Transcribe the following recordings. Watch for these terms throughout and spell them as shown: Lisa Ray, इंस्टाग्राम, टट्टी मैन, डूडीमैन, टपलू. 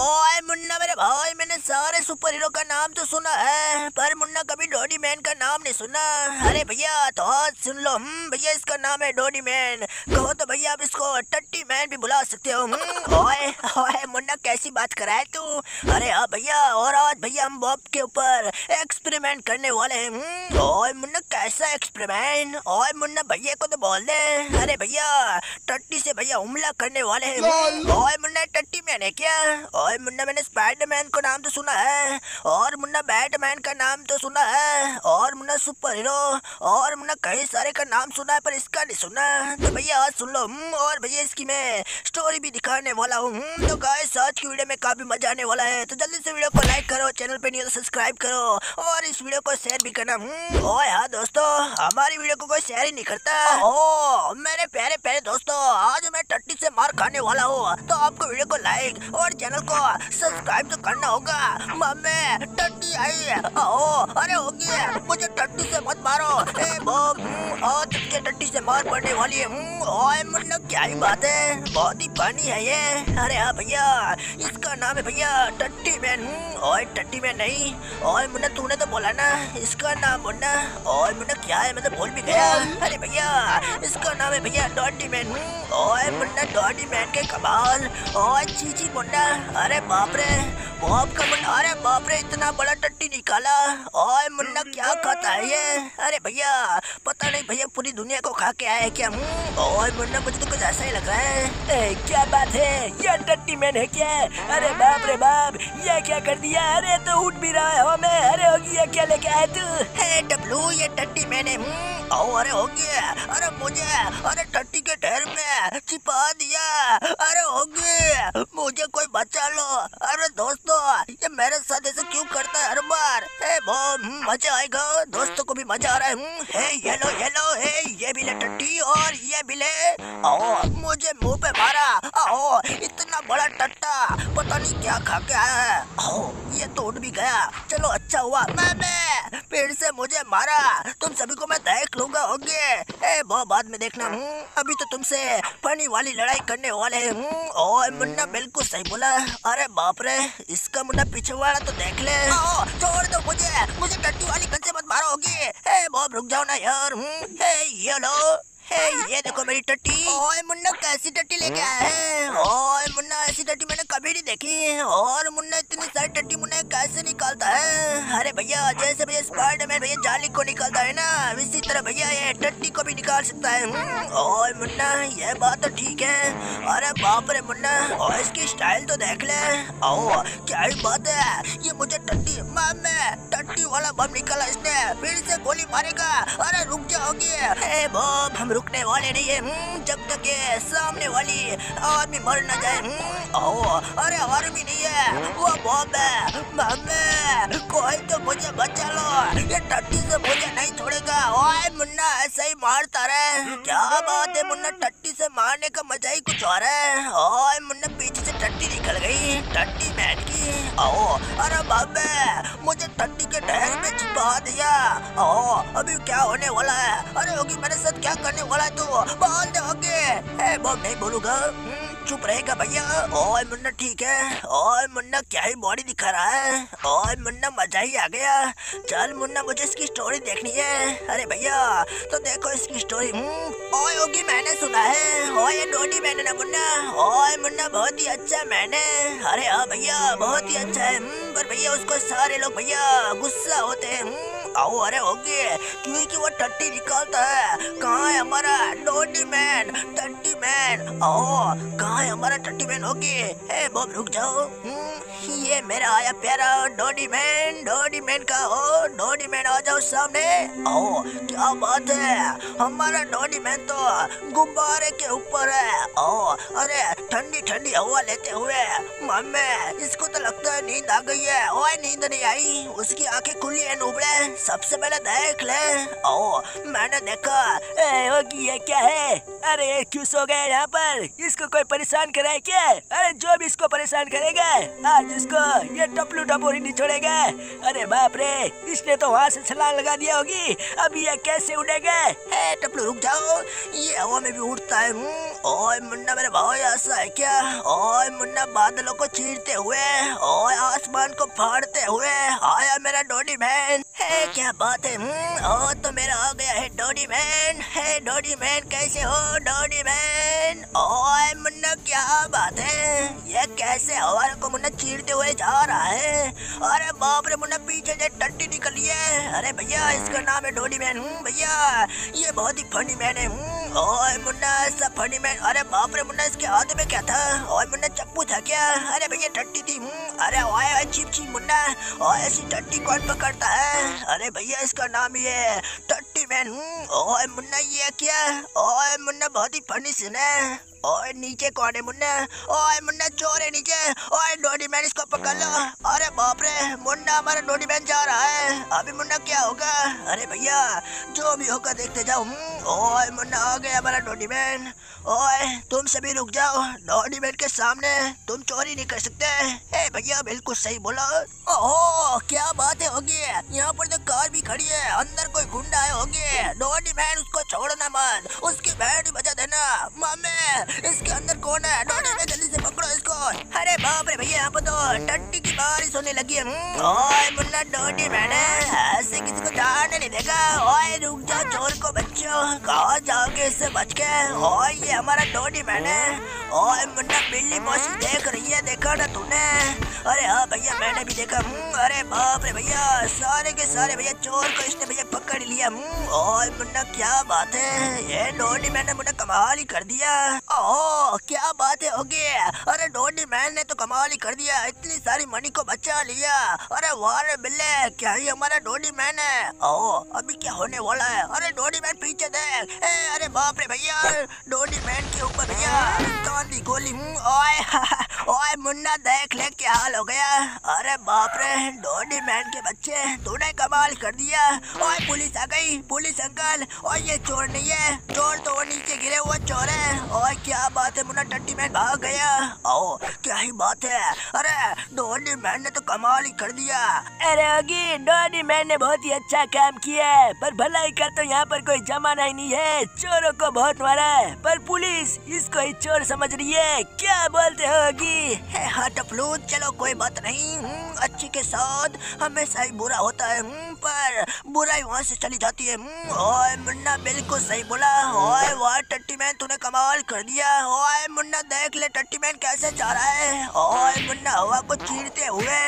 ओए मुन्ना मेरे भाई, मैंने सारे सुपर हीरो का नाम तो सुना है पर मुन्ना कभी डूडीमैन का नाम नहीं सुना। अरे भैया तो आज सुन लो, भैया इसका नाम है डूडीमैन। कहो तो भैया आप इसको टट्टी मैन भी बुला सकते हो। ओए ओए मुन्ना कैसी बात कराए तू। अरे हाँ भैया, और आज भैया हम बॉब के ऊपर एक्सपेरिमेंट करने वाले हैं। ओए मुन्ना कैसा एक्सपेरिमेंट। ओए मुन्ना भैया को तो बोल दे। अरे भैया टट्टी से भैया हमला करने वाले हैं। ओए मुन्ना टट्टी मैन है क्या। ओए मुन्ना मैंने स्पाइडरमैन का नाम तो सुना है, और मुन्ना बैटमैन का नाम तो सुना है, और मुन्ना सुपर हीरो और मुन्ना कई सारे का नाम सुना है पर इसका नहीं सुना। तो भैया आज सुन लो, और भैया इसकी मैं स्टोरी भी दिखाने वाला हूँ। तो गाइस आज की वीडियो में काफी मजा आने वाला है, तो जल्दी से वीडियो को लाइक करो, चैनल पे नहीं हो तो सब्सक्राइब करो और इस वीडियो को शेयर भी करना। ओए हाँ दोस्तों, हमारी वीडियो को कोई शेयर ही नहीं करता। ओ मेरे प्यारे प्यारे दोस्तों, आज मैं टट्टी से मार खाने वाला हूँ, तो आपको वीडियो को लाइक और चैनल को सब्सक्राइब तो करना होगा। मम्मी टट्टी आई। ओ अरे होगी, मुझे टट्टी से मत मारो। ए बॉब आज तुझे टट्टी से मार पड़ने वाली है। ओए मुन्ना क्या ही बात है, बहुत ही पानी है ये। अरे हाँ भैया, इसका नाम है भैया टट्टी मैन। ओए टट्टी मैन नहीं, ओए मुन्ना तूने तो बोला ना इसका नाम मुन्ना। ओए मुन्ना क्या है, मैं तो बोल भी गया। अरे भैया इसका नाम है भैया टट्टी मैन। ओए मुन्ना टट्टी मैन के कमाल। ओए चीची मुन्ना, अरे बाप रे बॉब का मुन्ना। अरे बाप रे इतना बड़ा टट्टी निकाला। ओए मुन्ना क्या खाता है ये। अरे भैया पता नहीं भैया पूरी दुनिया को खा के आया है क्या। ओए मुन्ना मुझे तो कुछ ऐसा ही लग रहा है। क्या बात है, ये टट्टी मैन है क्या। अरे बाप रे बाप, ये क्या कर दिया। अरे तो उठ भी रहा है। मैं अरे होगी ये क्या लेके आया तू। हे टपलू ये टट्टी मैन है। अरे होगी, अरे मुझे अरे टट्टी के ढेर में छिपा दिया। अरे होगी मुझे कोई बचा लो। अरे दोस्तों ये मेरे साथ ऐसे क्यों करता है हर बार। हे बॉब मजा आएगा, दोस्तों को भी मजा आ रहा है। ये लो ये लो, ये भी ले टट्टी और ये भी ले। आओ मुझे मुंह पे मारा। आओ इतना बड़ा टट्टा पता नहीं क्या खा के आया है। आओ ये तो उठ भी गया, चलो अच्छा हुआ। मैं पेड़ से मुझे मारा, तुम सभी को मैं देख लूंगा। होगे बहुत बाद में देखना हूँ, अभी तो तुमसे फनी वाली लड़ाई करने वाले हूँ। और मुन्ना बिल्कुल सही बोला। अरे बाप रे इसका मुन्ना पीछे वाला तो देख ले। आओ छोड़ दो मुझे, मुझे टट्टी वाली गन से मत मारो। होगी बहुत रुक जाओ ना यार। ये लो, ये देखो मेरी टट्टी। ओए मुन्ना कैसी टट्टी लेके आया है। ओए मुन्ना ऐसी टट्टी मैंने कभी नहीं देखी। और मुन्ना इतनी सारी टट्टी मुन्ना कैसे निकालता है। अरे भैया जैसे भैया स्पाइडरमैन भैया जाली को निकालता है ना, इसी तरह भैया ये टट्टी को भी निकाल सकता है। ओए मुन्ना ये बात तो ठीक है। अरे बाप रे मुन्ना, और इसकी स्टाइल तो देख ले। आओ क्या ही बात है, ये मुझे टट्टी मामे टट्टी वाला बम निकाला इसने। फिर से गोली मारेगा। अरे रुक जाओगे बॉब, हम रुकने वाले नहीं है जब तक ये सामने वाली आदमी मर न जाए। अरे आर्मी नहीं है वो बॉब है। मम्मी कोई तो मुझे बचा लो, ये टट्टी से मुझे नहीं छोड़ेगा। ओए मुन्ना ऐसे ही मारता रहे। क्या बात है मुन्ना, टट्टी से मारने का मजा ही कुछ और है। ओए मुन्ना पीछे से टट्टी निकल गई टट्टी मैन की। आओ अरे बाबे मुझे टट्टी के ढेर में छिपा दिया। आओ अभी क्या होने वाला है। अरे होगी मेरे साथ क्या करने वाला है तू, बोल दे। होगी बॉब नहीं बोलूंगा, चुप रहेगा भैया। ओए मुन्ना ठीक है। ओए मुन्ना क्या ही बॉडी दिखा रहा है। ओए मुन्ना मजा ही आ गया। चल मुन्ना मुझे इसकी स्टोरी देखनी है। अरे भैया तो देखो इसकी स्टोरी। ओए होगी मैंने सुना है ओए डोडी मैंने ना मुन्ना। ओए मुन्ना बहुत ही अच्छा मैंने। अरे हाँ भैया बहुत ही अच्छा है, पर भैया उसको सारे लोग भैया गुस्सा होते हैं। आओ अरे होगी क्योंकि वो टट्टी निकालता है। कहाँ है हमारा डूडीमैन टट्टी मैन। आओ कहाँ है हमारा टट्टी मैन। होगी बॉब रुक जाओ। ये मेरा आया प्यारा डूडीमैन। डूडीमैन का हो डूडीमैन, आ जाओ सामने। आओ क्या बात है, हमारा डूडीमैन तो गुब्बारे के ऊपर है। आओ अरे ठंडी ठंडी हवा लेते हुए। मम्मी इसको तो लगता है नींद आ गई है। ओए नींद नहीं आई, उसकी आंखें खुली है उबड़े। सबसे पहले देख ले। आओ मैंने देखा। ये क्या है। अरे क्यों सो गया यहाँ पर, इसको कोई परेशान करे क्या। अरे जो भी इसको परेशान करेगा आज इसको ये टपलू टपोरी नहीं छोड़ेगा। अरे बाप रे इसने तो वहाँ से छलांग लगा दिया। होगी अब ये कैसे उड़ेगा। टपलू रुक जाओ, ये हवा में भी उड़ता है। ओए मुन्ना मेरे भाई ऐसा है क्या? ओए मुन्ना बादलों को चीरते हुए, ओए आसमान को फाड़ते हुए आया मेरा डूडीमैन। है क्या बात है? ओ तो मेरा आ गया है डूडीमैन। है डूडीमैन कैसे हो डूडीमैन? ओए मुन्ना क्या बात है, ये कैसे हवा को मुन्ना चीरते हुए जा रहा है? अरे बाप रे मुन्ना पीछे से टट्टी निकली है। अरे भैया इसका नाम है डूडीमैन। भैया ये बहुत ही फनी मैन है। ओए मुन्ना सब फनी मैन। अरे बाप रे मुन्ना इसके हाथ में क्या था? ओए मुन्ना चप्पू था क्या? अरे भैया टट्टी थी। अरे ओए चिप चिप मुन्ना, ओए ऐसी टट्टी कौन पकड़ता है? अरे भैया इसका नाम ये टट्टी मैन। ओए मुन्ना ये क्या? ओए मुन्ना बहुत ही फनी सीन है। ओए नीचे कौन है मुन्ना? ओए मुन्ना चोर है नीचे। ओए डूडीमैन इसको पकड़ लो। अरे बाप रे मुन्ना हमारा डूडीमैन जा रहा है। अभी मुन्ना क्या होगा? अरे भैया जो भी होगा देखते जाओ। ओए मुन्ना आ गया हमारा डूडीमैन। ओए तुम सभी रुक जाओ, डूडीमैन के सामने तुम चोरी नहीं कर सकते। ए भैया बिल्कुल सही बोला। ओहो क्या बातें होगी, यहाँ पर तो कार भी खड़ी है, अंदर कोई गुंडा आए होंगे। डूडीमैन उसको छोड़ना मत, उसकी भेंट बजा देना। मामे इसके अंदर कौन है? डूडीमैन जल्दी से पकड़ो इसको। अरे बाप रे भैया यहाँ पर तो टट्टी की बारिश होने लगी है। ओए मुन्ना डूडीमैन ऐसे किसी को जाने नहीं देगा। ओए रुक जाओ चोर को बच्चों, कहा जाओगे इससे बच के? ओए ये हमारा डूडीमैन है। ओए मुन्ना बिल्ली मौसी देख रही है, देखा ना तूने? अरे हाँ भैया मैंने भी देखा। अरे बाप रे भैया सारे के सारे भैया चोर को इसने भैया पकड़ लिया। ओए मुन्ना क्या बात है, ये डूडीमैन ने मुन्ना कमाल ही कर दिया। ओह क्या बातें होगी, अरे डूडीमैन ने तो कमाल ही कर दिया, इतनी सारी मनी को बचा लिया। अरे वाह बिल्ले क्या ही हमारा डूडीमैन है। ओ अभी क्या होने वाला है? अरे डूडीमैन पीछे देख। अरे बाप रे भैया डूडीमैन के ऊपर भैया कांदी गोली। ओए मुन्ना देख ले क्या हाल हो गया। अरे बाप रे डूडीमैन के बच्चे तूने कमाल कर दिया। ओए पुलिस आ गई, पुलिस अंकल। ओए ये चोर नहीं है, चोर तो वो नीचे गिरे हुए चोर है। ओए क्या बात है मुन्ना टट्टी मैन भाग गया। ओ क्या ही बात है, अरे डूडीमैन ने तो कमाल ही कर दिया। अरे होगी डूडीमैन ने बहुत ही अच्छा काम किया है, पर भलाई का तो यहाँ पर कोई जमाना ही नहीं है। चोरों को बहुत मारा है, पर पुलिस इसको ही चोर समझ रही है। क्या बोलते होगी? हाँ टपलू चलो कोई बात नहीं। अच्छी के साथ हमेशा ही बुरा होता है, पर बुराई वहाँ से चली जाती है। ओए मुन्ना बिल्कुल सही बोला। ओए वाह टट्टी मैन तूने कमाल कर दिया। ओए मुन्ना देख ले टट्टी मैन कैसे जा रहा है। ओए मुन्ना हवा को चीरते हुए।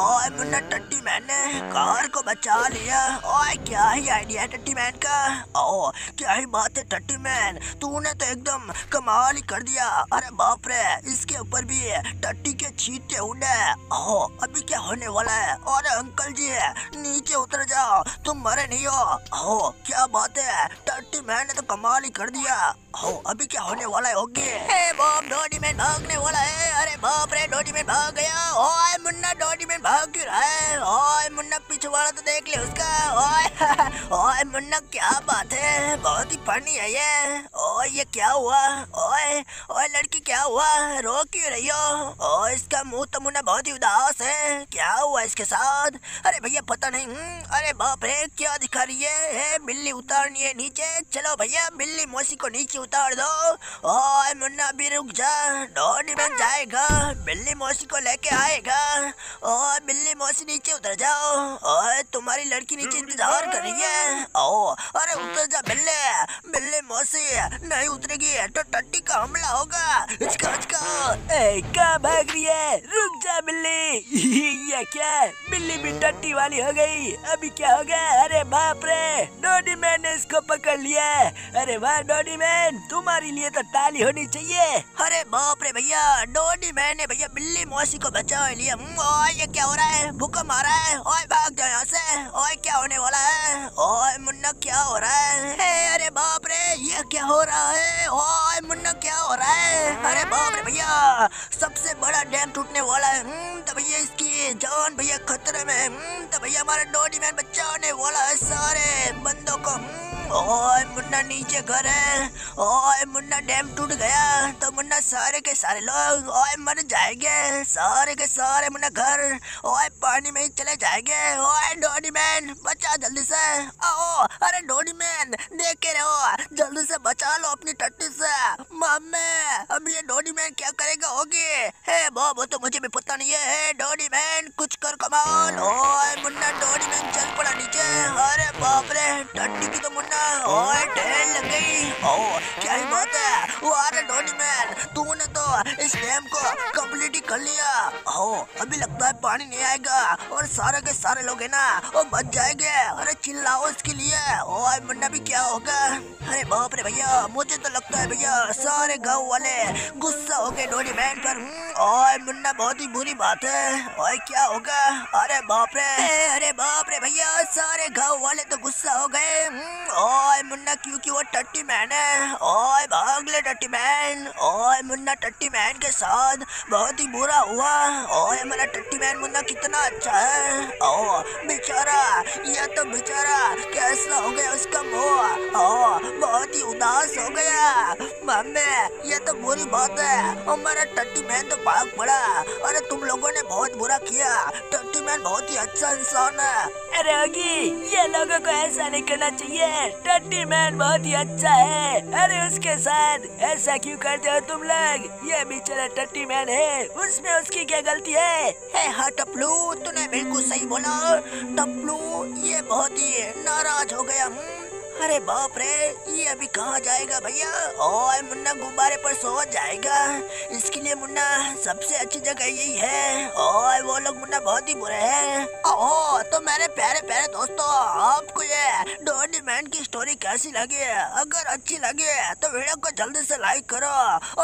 ओए मुन्ना टट्टी मैन ने कार को बचा लिया। ओए क्या ही आइडिया है टट्टी मैन का। ओ क्या ही बात है टट्टी मैन तूने तो एकदम कमाल ही कर दिया। अरे बाप रे इसके ऊपर भी टट्टी के छींटे उड़े। ओ अभी क्या होने वाला है? और अंकल जी नीचे उतर जाओ, तुम मरे नहीं हो। ओ क्या बात है टट्टी मैन ने तो कमाल ही कर दिया। ओ अभी क्या होने वाला है? होगी डूडीमैन भागने वाला है। अरे बाप रे डूडीमैन भाग गया। ओए मुन्ना डूडीमैन भाग क्यों रहा है? ओए मुन्ना पिछवाड़ा तो देख ले उसका। ओए मुन्ना क्या बात है, बहुत ही फनी है ये। ओए ये क्या हुआ? ओए ओए लड़की क्या हुआ, रो क्यों रही हो? ओए इसका मुंह तो मुन्ना बहुत ही उदास है, क्या हुआ इसके साथ? अरे भैया पता नहीं। अरे बाप रे क्या दिखा रही है? बिल्ली उतारनी है नीचे, चलो भैया बिल्ली मौसी को नीचे उतार दो। ओए मुन्ना अभी रुक जा, डूडीमैन जाएगा बिल्ली मौसी को लेके आएगा। ओए बिल्ली मौसी नीचे उतर जाओ। ओए तुम्हारी लड़की नीचे इंतजार कर रही है। ओ अरे उतर जा बिल्ले, बिल्ली मौसी नहीं उतरेगी तो टट्टी का हमला होगा। कहाँ भाग रही है, रुक जा बिल्ली। ये क्या बिल्ली भी टट्टी वाली हो गई, अभी क्या होगा? अरे बाप रे डूडीमैन ने इसको पकड़ लिया। अरे वाह डूडीमैन तुम्हारे लिए तो ताली होनी चाहिए। अरे बाप रे भैया डूडीमैन ने भैया बिल्ली मौसी को बचा लिया। ये क्या हो रहा है? भूकंप आ रहा है। ओए भाग जाओ यहाँ से। ओए क्या होने वाला है? ओए मुन्ना क्या हो रहा है? अरे बाप रे ये क्या हो रहा है? ओए मुन्ना क्या हो रहा है? अरे बाप रे भैया सबसे बड़ा डैम टूटने वाला है। तो भैया इसकी जान भैया खतरे में है। तो भैया हमारा डूडीमैन बचाने वाला है सारे बंदों को। ओए मुन्ना नीचे घर है। ओए मुन्ना डैम टूट गया तो मुन्ना सारे के सारे लोग ओए मर जाएंगे, सारे के सारे मुन्ना घर ओए पानी में ही चले जाएंगे। ओए डूडीमैन बचा जल्दी से, आओ। अरे डूडीमैन देखे रहो, जल्दी से बचा लो अपनी टट्टी से। मम्मी अब ये डूडीमैन क्या करेगा होगी। हे वो तो मुझे भी पता नहीं है। डूडीमैन कुछ कर कमाल। ओए मुन्ना डूडीमैन चल पड़ा नीचे। अरे बाप रे टट्टी की तो मुन्ना ओए ढेर लग गई। ओ क्या ही बात है। ओ अरे डूडीमैन तूने तो इस डैम को कंप्लीट ही कर लिया। ओ अभी लगता है पानी नहीं आएगा और सारे के सारे लोग है ना वो बच जाएंगे। अरे चिल्लाओ इसके लिए। ओए मुन्ना भी क्या होगा। अरे बाप रे भैया मुझे तो लगता है भैया सारे गाँव वाले गुस्सा हो गए डूडीमैन पर। ओए मुन्ना बहुत ही बुरी बात है। ओए क्या होगा। अरे बाप रे भैया सारे गाँव वाले तो गुस्सा हो गए। ओए मुन्ना क्योंकि वो टट्टी मैन है। ओए भाग ले टट्टी मैन। ओए मुन्ना टट्टी मैन के साथ बहुत ही बुरा हुआ। ओए मेरा टट्टी मैन मुन्ना कितना अच्छा है। ओ बेचारा ये तो बेचारा कैसा हो गया उसका मुँह। ओ बहुत ही उदास हो गया। मम्मी ये तो बुरी बात है। और मेरा टट्टी मैन तो भाग पड़ा। अरे तुम लोगों ने बहुत बुरा किया। टट्टी मैन बहुत ही अच्छा इंसान है। अरे होगी ये लोगों को ऐसा नहीं करना चाहिए। टट्टी मैन बहुत ही अच्छा है। अरे उसके साथ ऐसा क्यों करते हो तुम लोग। ये बेचारा टट्टी मैन है उसमें उसकी क्या गलती है। हाँ टपलू तूने बिल्कुल सही बोला। टपलू ये बहुत ही नाराज हो गया। अरे बाप रे ये अभी कहाँ जाएगा भैया। ओए मुन्ना गुब्बारे पर सो जाएगा। इसके लिए मुन्ना सबसे अच्छी जगह यही है। ओए वो लोग मुन्ना बहुत ही बुरे हैं। ओह तो मेरे प्यारे प्यारे दोस्तों आपको ये डूडीमैन की स्टोरी कैसी लगी। अगर अच्छी लगे तो वीडियो को जल्दी से लाइक करो।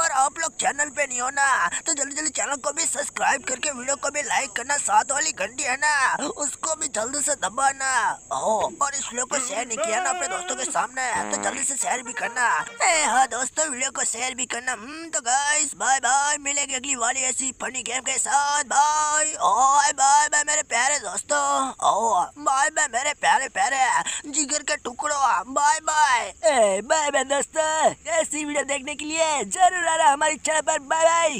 और आप लोग चैनल पे नहीं होना तो जल्दी जल्दी चैनल को भी सब्सक्राइब करके वीडियो को भी लाइक करना। साथ वाली घंटी है ना उसको भी जल्दी से दबाना। और इस वीडियो को शेयर नहीं किया ना अपने दोस्तों के सामने तो जल्दी से शेयर भी करना। हाँ दोस्तों वीडियो को शेयर भी करना। तो गाइस बाय बाय, मिलेंगे अगली वाली ऐसी फनी गेम के साथ। बाय ओए बाय बाय मेरे प्यारे दोस्तों। ओ बाय बाय मेरे प्यारे प्यारे जिगर के टुकड़ो। बाय बाय बाय बाय दोस्तों। ऐसी वीडियो देखने के लिए जरूर आना हमारे चैनल पर। Bye bye.